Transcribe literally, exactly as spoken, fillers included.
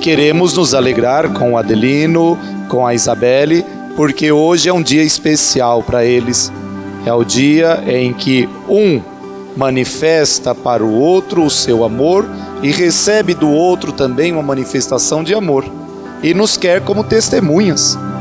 Queremos nos alegrar com o Adelino, com a Isabele, porque hoje é um dia especial para eles. É o dia em que um manifesta para o outro o seu amor e recebe do outro também uma manifestação de amor e nos quer como testemunhas.